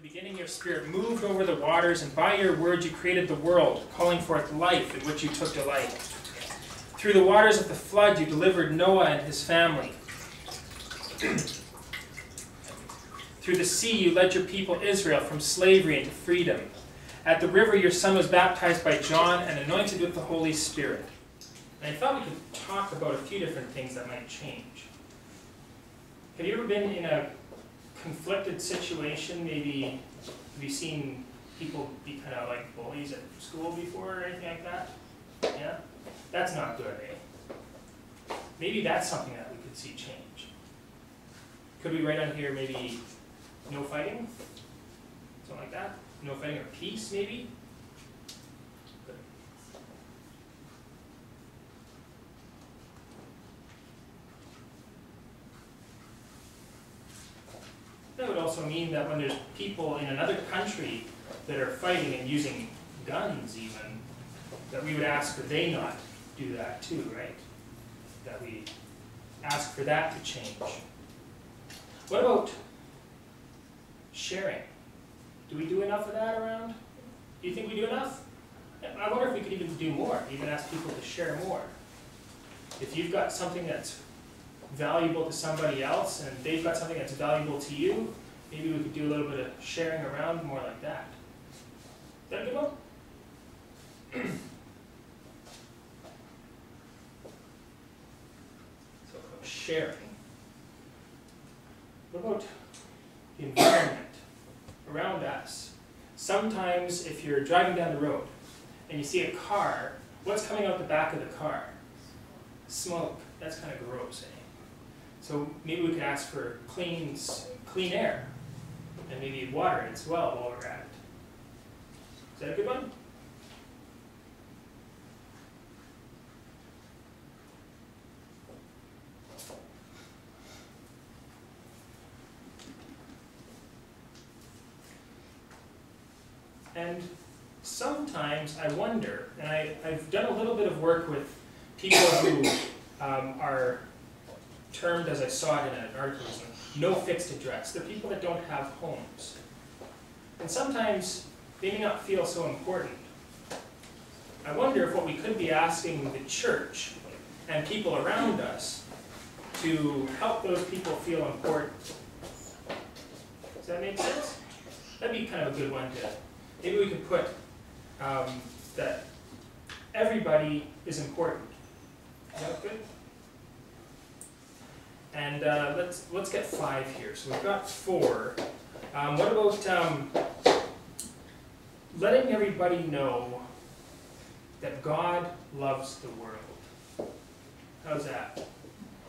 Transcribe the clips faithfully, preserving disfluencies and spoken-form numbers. the beginning your spirit moved over the waters, and by your word you created the world, calling forth life in which you took delight. Through the waters of the flood you delivered Noah and his family. Through the sea you led your people Israel from slavery into freedom. At the river your son was baptized by John and anointed with the Holy Spirit. And I thought we could talk about a few different things that might change. Have you ever been in a conflicted situation? Maybe have you seen people be kind of like bullies at school before or anything like that? Yeah? That's not good, eh? Maybe that's something that we could see change. Could we write on here maybe no fighting? Something like that? No fighting or peace, maybe? Good. That would also mean that when there's people in another country that are fighting and using guns even, that we would ask that they not do that too, right? That we ask for that to change. What about sharing? Do we do enough of that around? Do you think we do enough? I wonder if we could even do more, even ask people to share more. If you've got something that's valuable to somebody else and they've got something that's valuable to you, maybe we could do a little bit of sharing around more like that. Is that a good one? So, sharing. What about the environment around us? Sometimes if you're driving down the road and you see a car, what's coming out the back of the car? Smoke. That's kind of gross, eh? So maybe we could ask for clean, clean air and maybe water as well while we're at it. Is that a good one? And sometimes I wonder, and I, I've done a little bit of work with people who um, are termed, as I saw it in an article, no fixed address. They're people that don't have homes. And sometimes they may not feel so important. I wonder if what we could be asking the church and people around us to help those people feel important. Does that make sense? That'd be kind of a good one to... Maybe we could put um, that everybody is important. Is that good? And uh, let's let's get five here. So we've got four. Um, what about um, letting everybody know that God loves the world? How's that?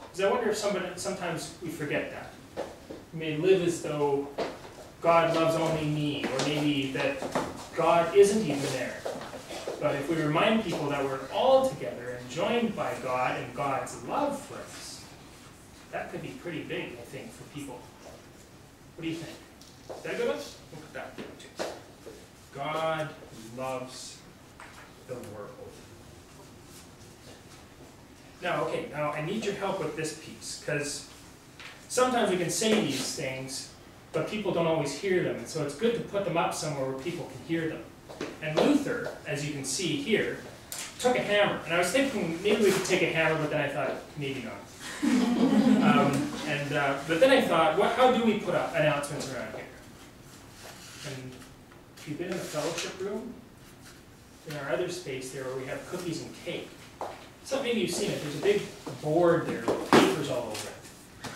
Because I wonder if somebody, sometimes we forget that. We may live as though God loves only me, or maybe that God isn't even there. But if we remind people that we're all together and joined by God and God's love for us, that could be pretty big, I think, for people. What do you think? Is that a good one? Look at that. Too. God loves the world. Now, okay, now I need your help with this piece, because sometimes we can say these things, but people don't always hear them, and so it's good to put them up somewhere where people can hear them. And Luther, as you can see here, took a hammer. And I was thinking maybe we could take a hammer, but then I thought, maybe not. um, and, uh, but then I thought, what, how do we put up announcements around here? And if you've been in the fellowship room, in our other space there where we have cookies and cake, so maybe you've seen it. There's a big board there with papers all over it.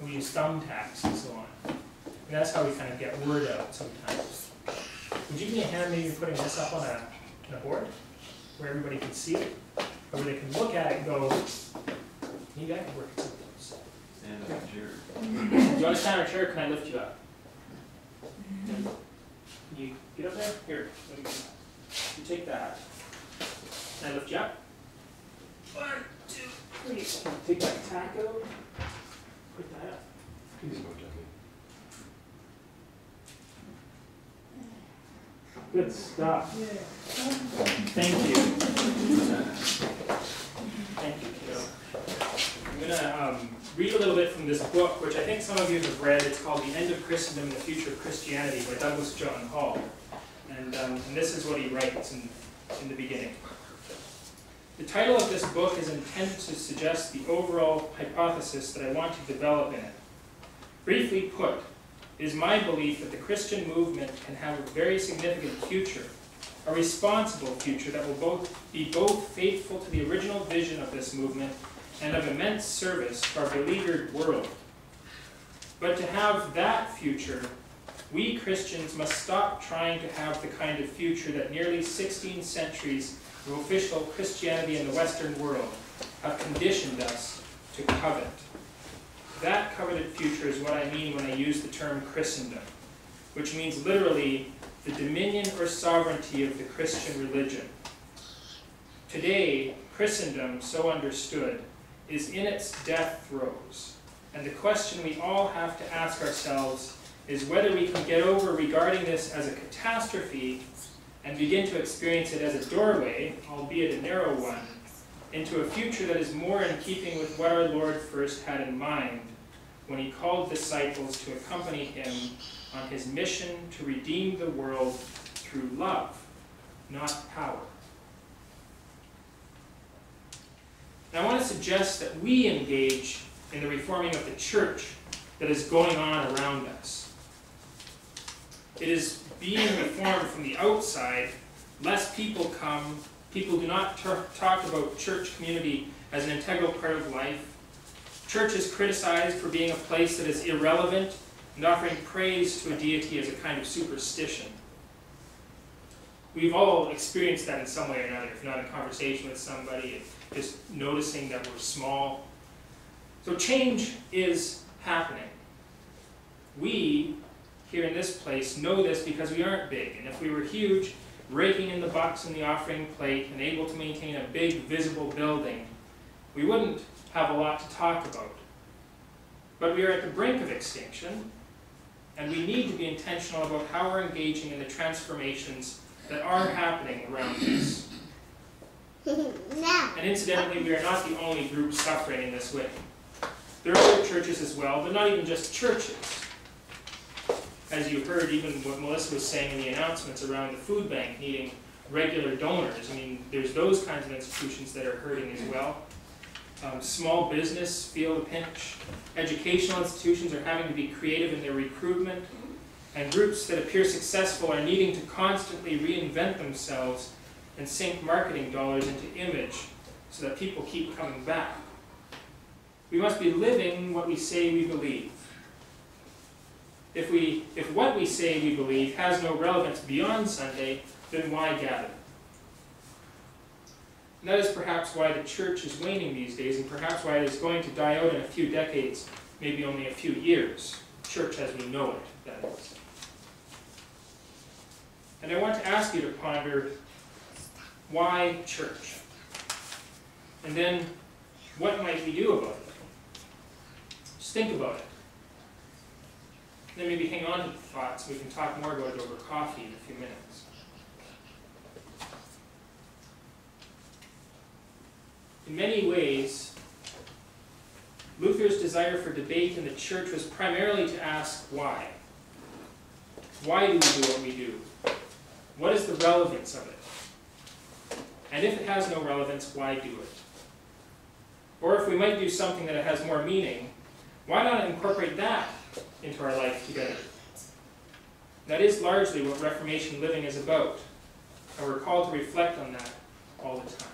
And we use thumbtacks and so on. And that's how we kind of get word out sometimes. Would you give me a hand maybe putting this up on a, on a board where everybody can see it? Or where they can look at it and go, maybe I can work at some of those. Stand on a chair. Do you want to stand on a chair or can I lift you up? Can you get up there? Here, let me get you take that. Can I lift you up? One, two, three. Take that tack out. Put that up. Please go down. Good stuff. Yeah. Thank you. Thank you, kiddo. I'm going to um, read a little bit from this book, which I think some of you have read. It's called The End of Christendom and the Future of Christianity by Douglas John Hall. And, um, and this is what he writes in, in the beginning. The title of this book is intended to suggest the overall hypothesis that I want to develop in it. Briefly put, it is my belief that the Christian movement can have a very significant future, a responsible future that will both be both faithful to the original vision of this movement and of immense service to our beleaguered world. But to have that future, we Christians must stop trying to have the kind of future that nearly sixteen centuries of official Christianity in the Western world have conditioned us to covet. That coveted future is what I mean when I use the term Christendom, which means literally the dominion or sovereignty of the Christian religion. Today, Christendom, so understood, is in its death throes, and the question we all have to ask ourselves is whether we can get over regarding this as a catastrophe and begin to experience it as a doorway, albeit a narrow one, into a future that is more in keeping with what our Lord first had in mind when he called disciples to accompany him on his mission to redeem the world through love, not power. Now, I want to suggest that we engage in the reforming of the church that is going on around us. It is being reformed from the outside. Less people come. People do not talk about church community as an integral part of life. Church is criticized for being a place that is irrelevant and offering praise to a deity as a kind of superstition. We've all experienced that in some way or another, if not in conversation with somebody, just noticing that we're small. So change is happening. We, here in this place, know this because we aren't big. And if we were huge, raking in the bucks and the offering plate and able to maintain a big, visible building, we wouldn't have a lot to talk about. But we are at the brink of extinction, and we need to be intentional about how we're engaging in the transformations that are happening around us. And incidentally, we are not the only group suffering in this way. There are other churches as well, but not even just churches. As you heard, even what Melissa was saying in the announcements around the food bank needing regular donors, I mean, there's those kinds of institutions that are hurting as well. Um, small business feel the pinch. Educational institutions are having to be creative in their recruitment, and groups that appear successful are needing to constantly reinvent themselves and sink marketing dollars into image so that people keep coming back. We must be living what we say we believe. If, we, if what we say we believe has no relevance beyond Sunday, then why gather? And that is perhaps why the church is waning these days, and perhaps why it is going to die out in a few decades, maybe only a few years. Church as we know it, that is. And I want to ask you to ponder, why church? And then, what might we do about it? Just think about it. Then maybe hang on to the thoughts. We can talk more about it over coffee in a few minutes. In many ways, Luther's desire for debate in the church was primarily to ask why. Why do we do what we do? What is the relevance of it? And if it has no relevance, why do it? Or if we might do something that has more meaning, why not incorporate that into our life together? That is largely what Reformation living is about, and we're called to reflect on that all the time.